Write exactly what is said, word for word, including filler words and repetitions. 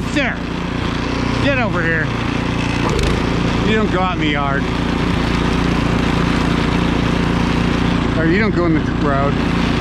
It's there. Get over here. You don't go out in the yard. Or you don't go in the road.